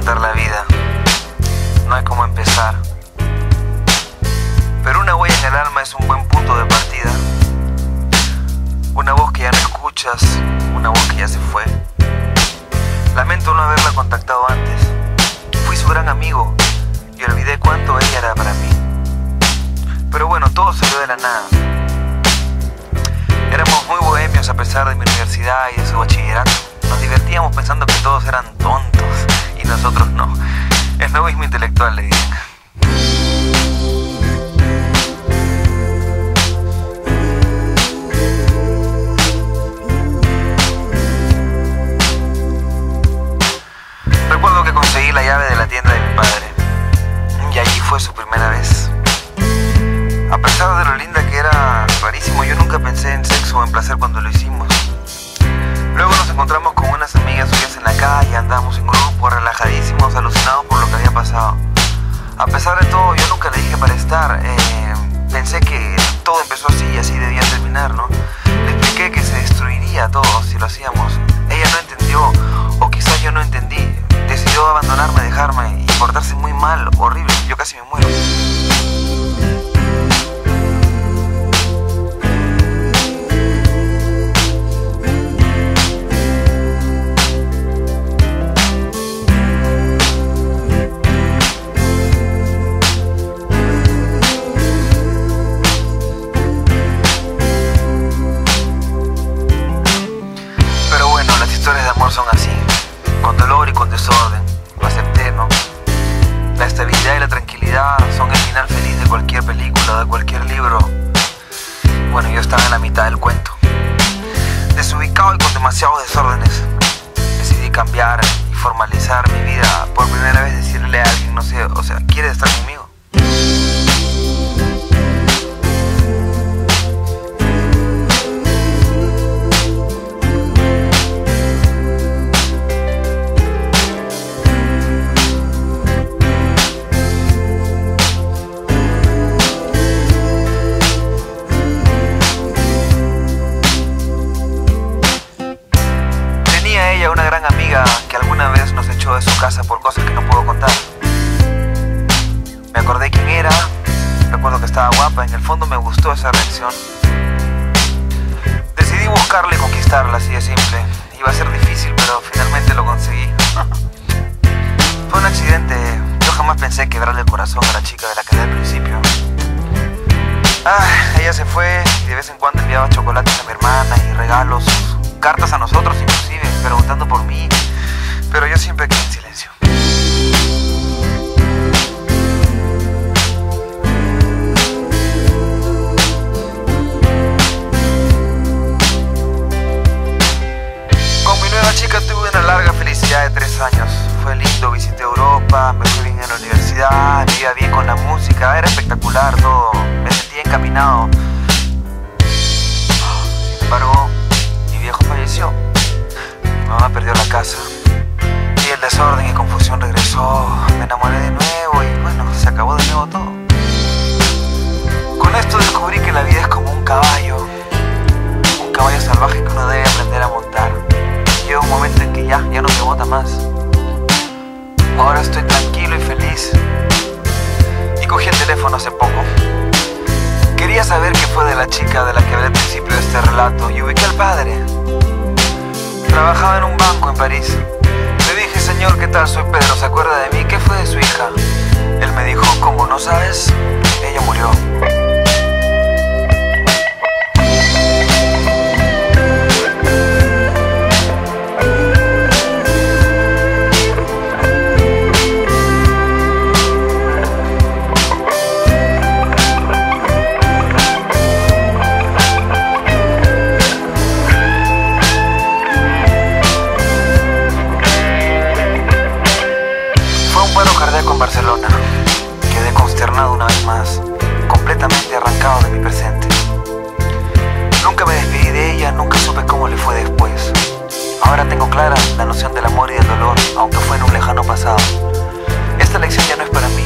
contar la vida, no hay cómo empezar. Pero una huella en el alma es un buen punto de partida. Una voz que ya no escuchas, una voz que ya se fue. Lamento no haberla contactado antes. Fui su gran amigo y olvidé cuánto ella era para mí. Pero bueno, todo salió de la nada. Éramos muy bohemios a pesar de mi universidad y de su bachillerato. Nos divertíamos pensando que todos eran tontos y nosotros no. Es novismo intelectual, le dicen. Recuerdo que conseguí la llave de la tienda de mi padre y allí fue su primera vez. A pesar de lo linda que era, rarísimo, yo nunca pensé en sexo o en placer cuando lo hicimos. Luego nos encontramos con unas amigas suyas en la calle, andábamos en grupo, relajadísimos, alucinados por lo que había pasado. A pesar de todo, yo nunca le dije para estar, pensé que todo empezó así y así debía terminar, ¿no? Le expliqué que se destruiría todo si lo hacíamos. Ella no entendió, o quizás yo no entendí. Decidió abandonarme, dejarme y portarse muy mal, horrible, yo casi me muero. Son así, con dolor y con desorden. Lo acepté, ¿no? La estabilidad y la tranquilidad son el final feliz de cualquier película, de cualquier libro. Bueno, yo estaba en la mitad del cuento, desubicado y con demasiados desórdenes. Decidí cambiar y formalizar mi vida. Por primera vez decirle a alguien, no sé, o sea, ¿quieres estar conmigo? Una gran amiga que alguna vez nos echó de su casa por cosas que no puedo contar. Me acordé quién era, recuerdo que estaba guapa, en el fondo me gustó esa reacción. Decidí buscarla y conquistarla, así de simple. Iba a ser difícil, pero finalmente lo conseguí. Fue un accidente, yo jamás pensé quebrarle el corazón a la chica de la que era al principio. Ella se fue y de vez en cuando enviaba chocolates a mi hermana y regalos, cartas a nosotros inclusive, preguntando por mí, pero yo siempre quedé en silencio. Con mi nueva chica tuve una larga felicidad de 3 años. Fue lindo, visité Europa, me fui bien en la universidad, vivía bien con la música, era espectacular todo, me sentía encaminado. Sin embargo, mi viejo falleció. Mi mamá perdió la casa y el desorden y confusión regresó. Me enamoré de nuevo y bueno, se acabó de nuevo todo. Con esto descubrí que la vida es como un caballo salvaje que uno debe aprender a montar. Llega un momento en que ya no me bota más. Ahora estoy tranquilo y feliz. Y cogí el teléfono hace poco. Quería saber qué fue de la chica de la que hablé al principio de este relato y ubiqué al padre. Trabajaba en un banco en París. Le dije, señor, ¿qué tal? Soy Pedro, ¿se acuerda de mí? ¿Qué fue de su hija? Él me dijo, ¿cómo no sabes? Ella murió. En Barcelona, quedé consternado una vez más, completamente arrancado de mi presente. Nunca me despedí de ella, nunca supe cómo le fue después. Ahora tengo clara la noción del amor y del dolor, aunque fue en un lejano pasado. Esta lección ya no es para mí.